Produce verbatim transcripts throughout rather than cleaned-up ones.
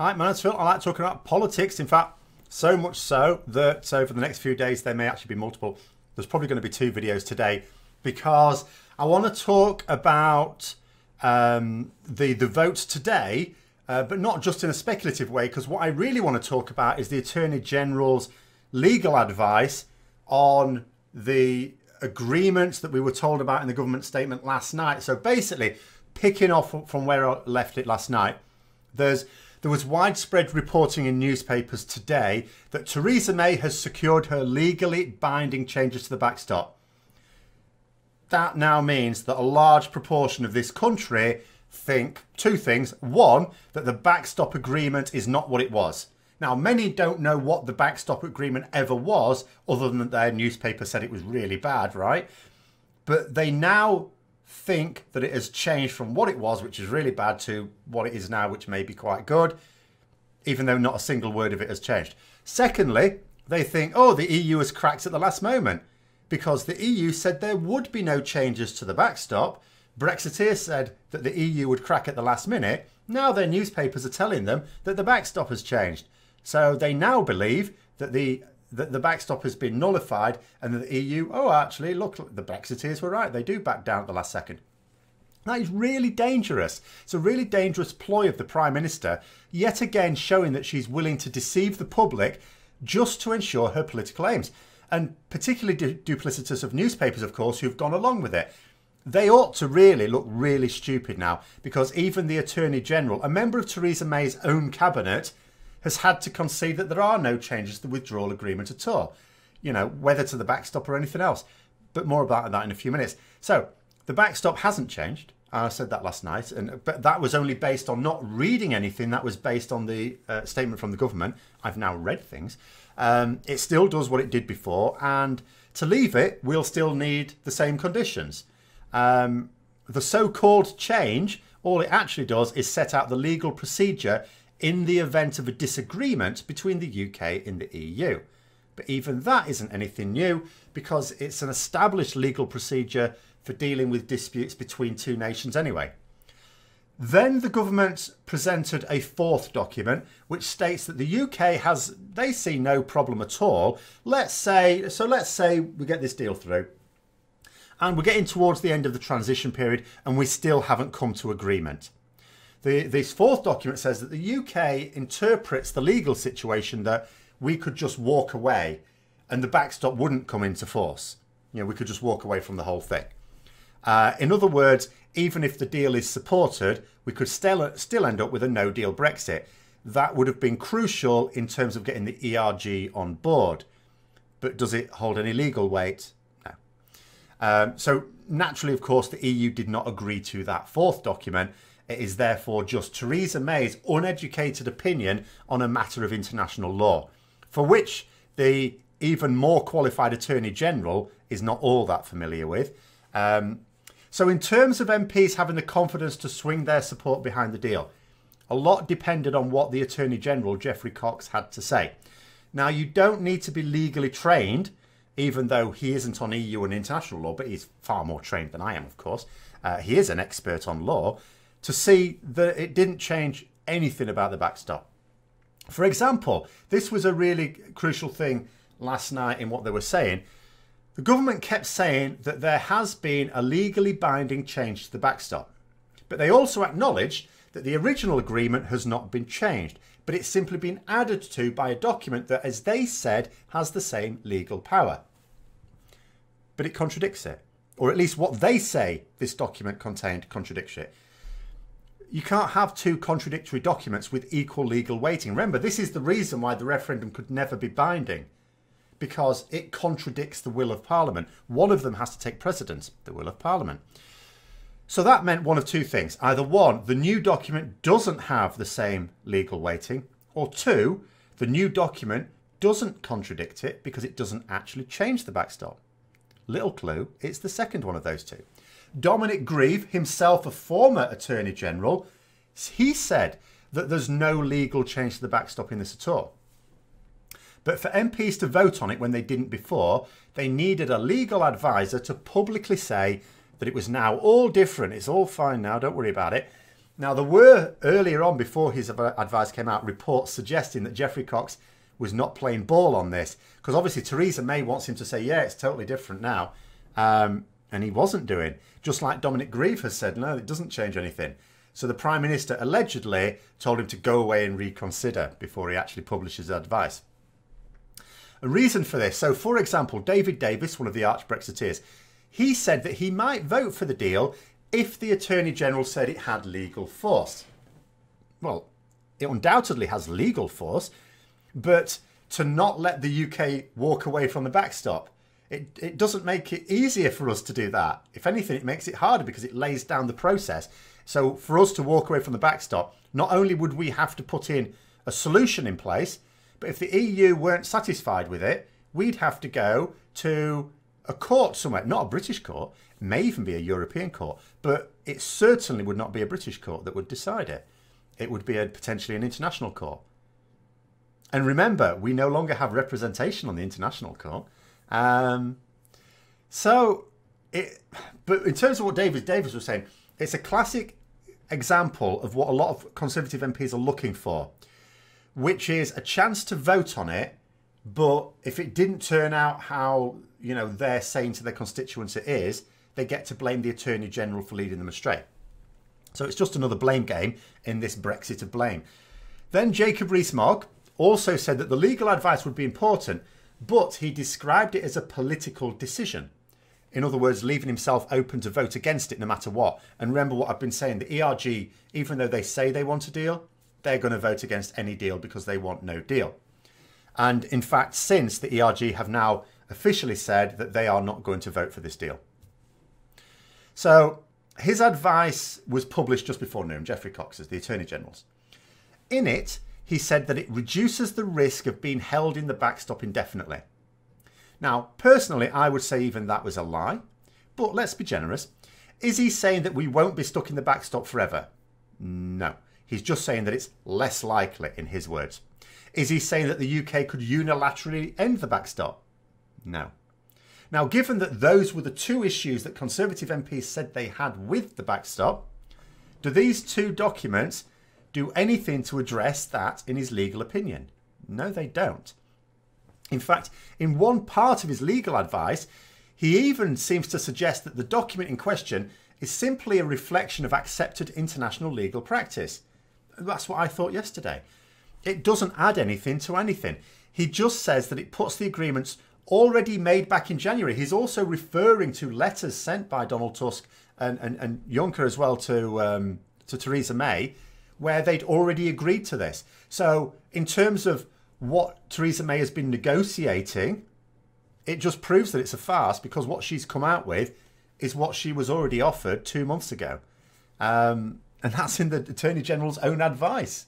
Hi, my name's Phil. I like talking about politics. In fact, so much so that so for the next few days there may actually be multiple. There's probably going to be two videos today because I want to talk about um, the the votes today, uh, but not just in a speculative way. Because what I really want to talk about is the Attorney General's legal advice on the agreements that we were told about in the government statement last night. So basically, picking off from where I left it last night, there's there was widespread reporting in newspapers today that Theresa May has secured her legally binding changes to the backstop. That now means that a large proportion of this country think two things. One, that the backstop agreement is not what it was. Now, many don't know what the backstop agreement ever was, other than that their newspaper said it was really bad, right? But they now think that it has changed from what it was, which is really bad, to what it is now, which may be quite good, even though not a single word of it has changed. Secondly, they think, oh, the E U has cracked at the last moment because the E U said there would be no changes to the backstop. Brexiteers said that the E U would crack at the last minute. Now their newspapers are telling them that the backstop has changed. So they now believe that the that the backstop has been nullified and that the E U, oh, actually, look, the Brexiteers were right. They do back down at the last second. That is really dangerous. It's a really dangerous ploy of the Prime Minister, yet again showing that she's willing to deceive the public just to ensure her political aims. And particularly du- duplicitous of newspapers, of course, who've gone along with it. They ought to really look really stupid now, because even the Attorney General, a member of Theresa May's own cabinet, has had to concede that there are no changes to the withdrawal agreement at all, you know, whether to the backstop or anything else. But more about that in a few minutes. So the backstop hasn't changed. I said that last night, and but that was only based on not reading anything. That was based on the uh, statement from the government. I've now read things. Um, it still does what it did before, and to leave it, we'll still need the same conditions. Um, the so-called change, all it actually does is set out the legal procedure in the event of a disagreement between the U K and the E U. But even that isn't anything new, because it's an established legal procedure for dealing with disputes between two nations anyway. Then the government presented a fourth document, which states that the U K has, they see no problem at all. Let's say, so let's say we get this deal through and we're getting towards the end of the transition period and we still haven't come to agreement. The, this fourth document says that the U K interprets the legal situation that we could just walk away and the backstop wouldn't come into force. You know, we could just walk away from the whole thing. Uh, in other words, even if the deal is supported, we could still, still end up with a no-deal Brexit. That would have been crucial in terms of getting the E R G on board. But does it hold any legal weight? No. Um, so naturally, of course, the E U did not agree to that fourth document. It is therefore just Theresa May's uneducated opinion on a matter of international law, for which the even more qualified Attorney General is not all that familiar with. Um, so in terms of M Ps having the confidence to swing their support behind the deal, a lot depended on what the Attorney General, Geoffrey Cox, had to say. Now, you don't need to be legally trained, even though he isn't on E U and international law, but he's far more trained than I am, of course. Uh, he is an expert on law, to see that it didn't change anything about the backstop. For example, this was a really crucial thing last night in what they were saying. The government kept saying that there has been a legally binding change to the backstop, but they also acknowledged that the original agreement has not been changed, but it's simply been added to by a document that, as they said, has the same legal power. But it contradicts it, or at least what they say this document contained contradicts it. You can't have two contradictory documents with equal legal weighting. Remember, this is the reason why the referendum could never be binding, because it contradicts the will of Parliament. One of them has to take precedence, the will of Parliament. So that meant one of two things. Either one, the new document doesn't have the same legal weighting, or two, the new document doesn't contradict it because it doesn't actually change the backstop. Little clue, it's the second one of those two. Dominic Grieve, himself a former Attorney General, he said that there's no legal change to the backstop in this at all. But for M Ps to vote on it when they didn't before, they needed a legal advisor to publicly say that it was now all different. It's all fine now, don't worry about it. Now, there were, earlier on, before his advice came out, reports suggesting that Geoffrey Cox was not playing ball on this, because obviously Theresa May wants him to say, yeah, it's totally different now. Um, and he wasn't doing. Just like Dominic Grieve has said, no, it doesn't change anything. So the Prime Minister allegedly told him to go away and reconsider before he actually publishes advice. A reason for this, so for example, David Davis, one of the arch-Brexiteers, he said that he might vote for the deal if the Attorney General said it had legal force. Well, it undoubtedly has legal force, but to not let the U K walk away from the backstop, it, it doesn't make it easier for us to do that. If anything, it makes it harder because it lays down the process. So for us to walk away from the backstop, not only would we have to put in a solution in place, but if the E U weren't satisfied with it, we'd have to go to a court somewhere, not a British court, it may even be a European court, but it certainly would not be a British court that would decide it. It would be a, potentially an international court. And remember, we no longer have representation on the international court. Um, so, it, but in terms of what David Davis was saying, it's a classic example of what a lot of Conservative M Ps are looking for, which is a chance to vote on it, but if it didn't turn out how, you know, they're saying to their constituents it is, they get to blame the Attorney General for leading them astray. So it's just another blame game in this Brexit of blame. Then Jacob Rees-Mogg also said that the legal advice would be important, but he described it as a political decision. In other words, leaving himself open to vote against it no matter what. And remember what I've been saying, the E R G, even though they say they want a deal, they're going to vote against any deal because they want no deal. And in fact, since the E R G have now officially said that they are not going to vote for this deal. So his advice was published just before noon, Geoffrey Cox's, the Attorney General's. In it, he said that it reduces the risk of being held in the backstop indefinitely. Now, personally, I would say even that was a lie, but let's be generous. Is he saying that we won't be stuck in the backstop forever? No. He's just saying that it's less likely, in his words. Is he saying that the U K could unilaterally end the backstop? No. Now, given that those were the two issues that Conservative M Ps said they had with the backstop, do these two documents do anything to address that in his legal opinion? No, they don't. In fact, in one part of his legal advice, he even seems to suggest that the document in question is simply a reflection of accepted international legal practice. That's what I thought yesterday. It doesn't add anything to anything. He just says that it puts the agreements already made back in January. He's also referring to letters sent by Donald Tusk and, and, and Juncker as well to, um, to Theresa May, where they'd already agreed to this. So in terms of what Theresa May has been negotiating, it just proves that it's a farce, because what she's come out with is what she was already offered two months ago. Um, and that's in the Attorney General's own advice.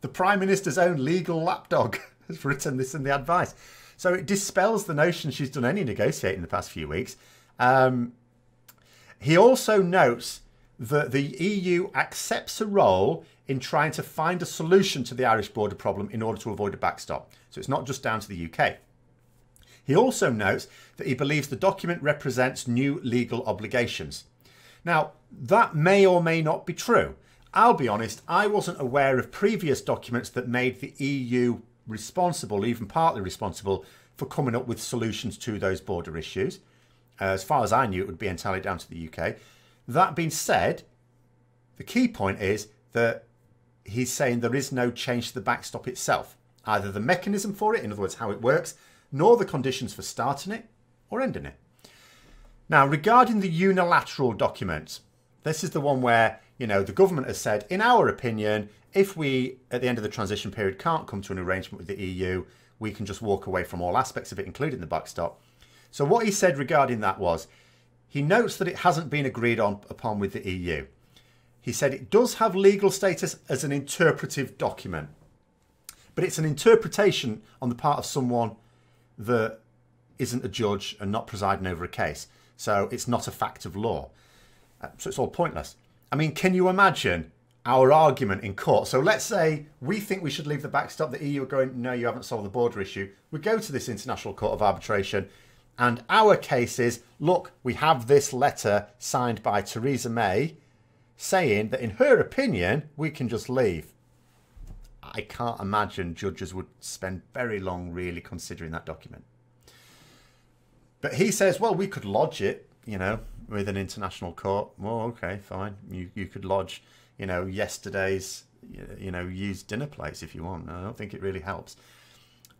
The Prime Minister's own legal lapdog has written this in the advice. So it dispels the notion she's done any negotiating in the past few weeks. Um, he also notes that the E U accepts a role in trying to find a solution to the Irish border problem in order to avoid a backstop. So it's not just down to the U K. He also notes that he believes the document represents new legal obligations. Now, that may or may not be true. I'll be honest, I wasn't aware of previous documents that made the E U responsible, even partly responsible, for coming up with solutions to those border issues. Uh, as far as I knew, it would be entirely down to the U K. That being said, the key point is that he's saying there is no change to the backstop itself, either the mechanism for it, in other words, how it works, nor the conditions for starting it or ending it. Now, regarding the unilateral document, this is the one where, you know, the government has said, in our opinion, if we, at the end of the transition period, can't come to an arrangement with the E U, we can just walk away from all aspects of it, including the backstop. So what he said regarding that was, he notes that it hasn't been agreed on upon with the E U. He said it does have legal status as an interpretive document, but it's an interpretation on the part of someone that isn't a judge and not presiding over a case. So it's not a fact of law. So it's all pointless. I mean, can you imagine our argument in court? So let's say we think we should leave the backstop. The E U are going, no, you haven't solved the border issue. We go to this International Court of Arbitration and our case is, look, we have this letter signed by Theresa May saying that in her opinion, we can just leave. I can't imagine judges would spend very long really considering that document. But he says, well, we could lodge it, you know, with an international court. Well, okay, fine. You, you could lodge, you know, yesterday's, you know, used dinner plates if you want. I don't think it really helps.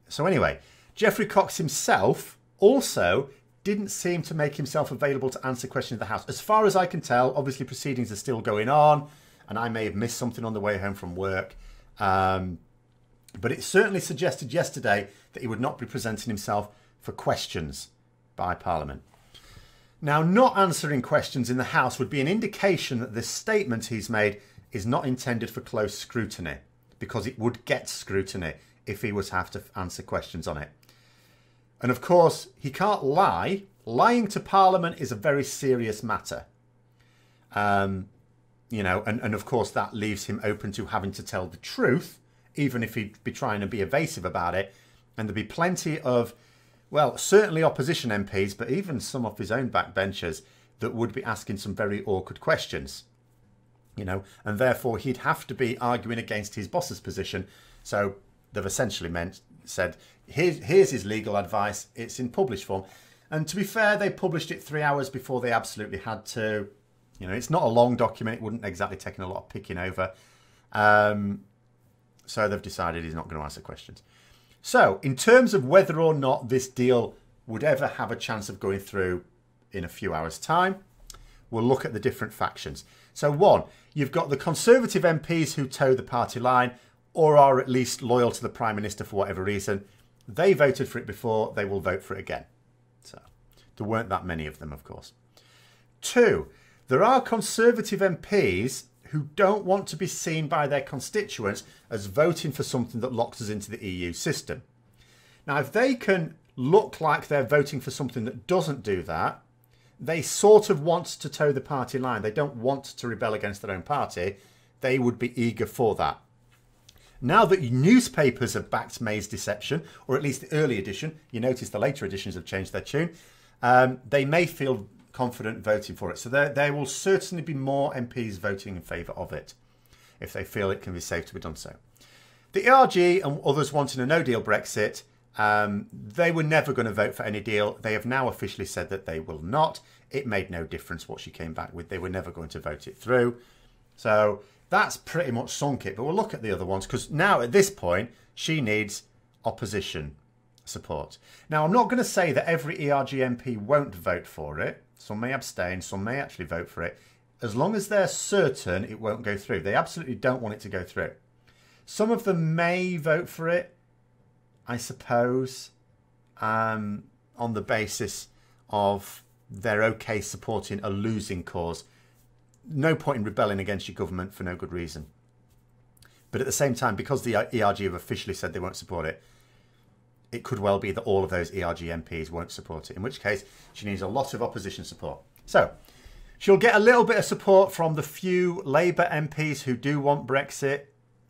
So anyway, Geoffrey Cox himself also didn't seem to make himself available to answer questions of the House. As far as I can tell, obviously proceedings are still going on, and I may have missed something on the way home from work. Um, but it certainly suggested yesterday that he would not be presenting himself for questions by Parliament. Now, not answering questions in the House would be an indication that this statement he's made is not intended for close scrutiny, because it would get scrutiny if he was to have to answer questions on it. And of course, he can't lie. Lying to Parliament is a very serious matter. Um, you know, and, and of course, that leaves him open to having to tell the truth, even if he'd be trying to be evasive about it. And there'd be plenty of, well, certainly opposition M Ps, but even some of his own backbenchers that would be asking some very awkward questions, you know, and therefore he'd have to be arguing against his boss's position. So they've essentially meant, said, here's, here's his legal advice. It's in published form. And to be fair, they published it three hours before they absolutely had to. You know, it's not a long document. It wouldn't exactly take a lot of picking over. Um, so they've decided he's not going to answer questions. So in terms of whether or not this deal would ever have a chance of going through in a few hours' time, we'll look at the different factions. So one, you've got the Conservative M Ps who toe the party line, or are at least loyal to the Prime Minister for whatever reason. They voted for it before, they will vote for it again. So there weren't that many of them, of course. Two, there are Conservative M Ps who don't want to be seen by their constituents as voting for something that locks us into the E U system. Now, if they can look like they're voting for something that doesn't do that, they sort of want to toe the party line. They don't want to rebel against their own party. They would be eager for that. Now that newspapers have backed May's deception, or at least the early edition, you notice the later editions have changed their tune, um, they may feel confident voting for it. So there, there will certainly be more M Ps voting in favour of it, if they feel it can be safe to be done so. The E R G and others wanting a no-deal Brexit, um, they were never going to vote for any deal. They have now officially said that they will not. It made no difference what she came back with. They were never going to vote it through. So that's pretty much sunk it, but we'll look at the other ones because now at this point, she needs opposition support. Now, I'm not going to say that every E R G M P won't vote for it. Some may abstain, some may actually vote for it. As long as they're certain it won't go through. They absolutely don't want it to go through. Some of them may vote for it, I suppose, um, on the basis of they're okay supporting a losing cause. No point in rebelling against your government for no good reason. But at the same time, because the E R G have officially said they won't support it, it could well be that all of those E R G M Ps won't support it, in which case she needs a lot of opposition support. So she'll get a little bit of support from the few Labour M Ps who do want Brexit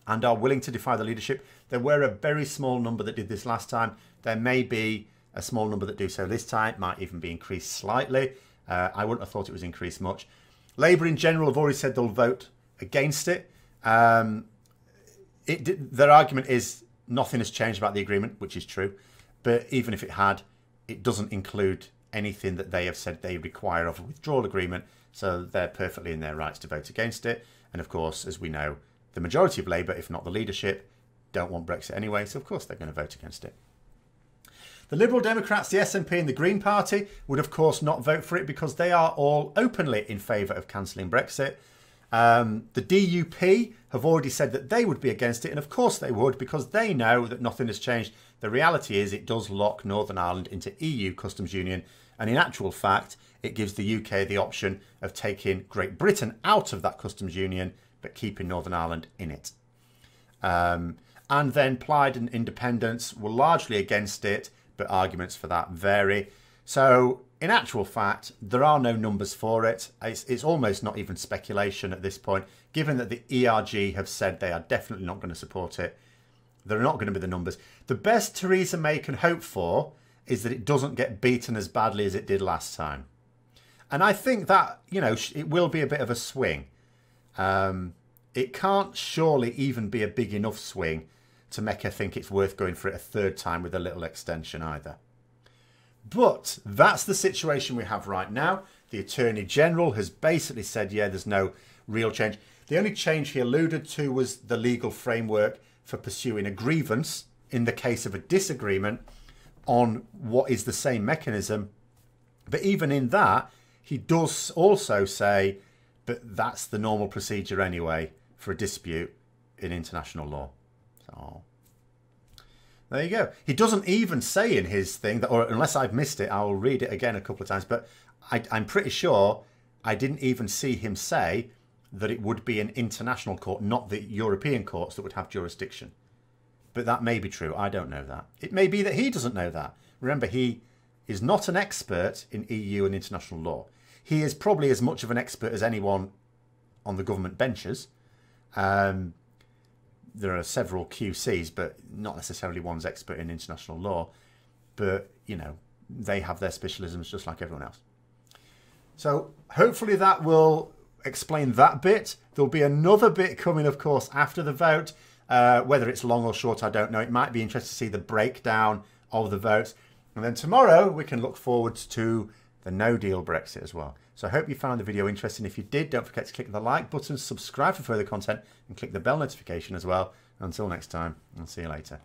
and are willing to defy the leadership. There were a very small number that did this last time. There may be a small number that do so this time. It might even be increased slightly. Uh, I wouldn't have thought it was increased much. Labour in general have already said they'll vote against it. Um, it. Their argument is nothing has changed about the agreement, which is true. But even if it had, it doesn't include anything that they have said they require of a withdrawal agreement. So they're perfectly in their rights to vote against it. And of course, as we know, the majority of Labour, if not the leadership, don't want Brexit anyway. So of course, they're going to vote against it. The Liberal Democrats, the S N P and the Green Party would, of course, not vote for it because they are all openly in favour of cancelling Brexit. Um, the D U P have already said that they would be against it, and of course they would because they know that nothing has changed. The reality is it does lock Northern Ireland into E U customs union, and in actual fact, it gives the U K the option of taking Great Britain out of that customs union but keeping Northern Ireland in it. Um, and then Plaid and Independents were largely against it, but arguments for that vary. So in actual fact, there are no numbers for it. It's, it's almost not even speculation at this point, given that the E R G have said they are definitely not going to support it. There are not going to be the numbers. The best Theresa May can hope for is that it doesn't get beaten as badly as it did last time. And I think that, you know, it will be a bit of a swing. Um, it can't surely even be a big enough swing to make her think it's worth going for it a third time with a little extension either. But that's the situation we have right now. The Attorney General has basically said, yeah, there's no real change. The only change he alluded to was the legal framework for pursuing a grievance in the case of a disagreement on what is the same mechanism. But even in that, he does also say, but that's the normal procedure anyway for a dispute in international law. So there you go. He doesn't even say in his thing that, or unless I've missed it, I'll read it again a couple of times, but I, I'm pretty sure I didn't even see him say that it would be an international court, not the European courts, that would have jurisdiction. But that may be true. I don't know that. It may be that he doesn't know that. Remember, he is not an expert in E U and international law. He is probably as much of an expert as anyone on the government benches. Um, there are several Q Cs, but not necessarily one's expert in international law. But, you know, they have their specialisms just like everyone else. So hopefully that will explain that bit. There'll be another bit coming, of course, after the vote. Uh, whether it's long or short, I don't know. It might be interesting to see the breakdown of the votes. And then tomorrow we can look forward to the no-deal Brexit as well. So I hope you found the video interesting. If you did, don't forget to click the like button, subscribe for further content, and click the bell notification as well. Until next time, I'll see you later.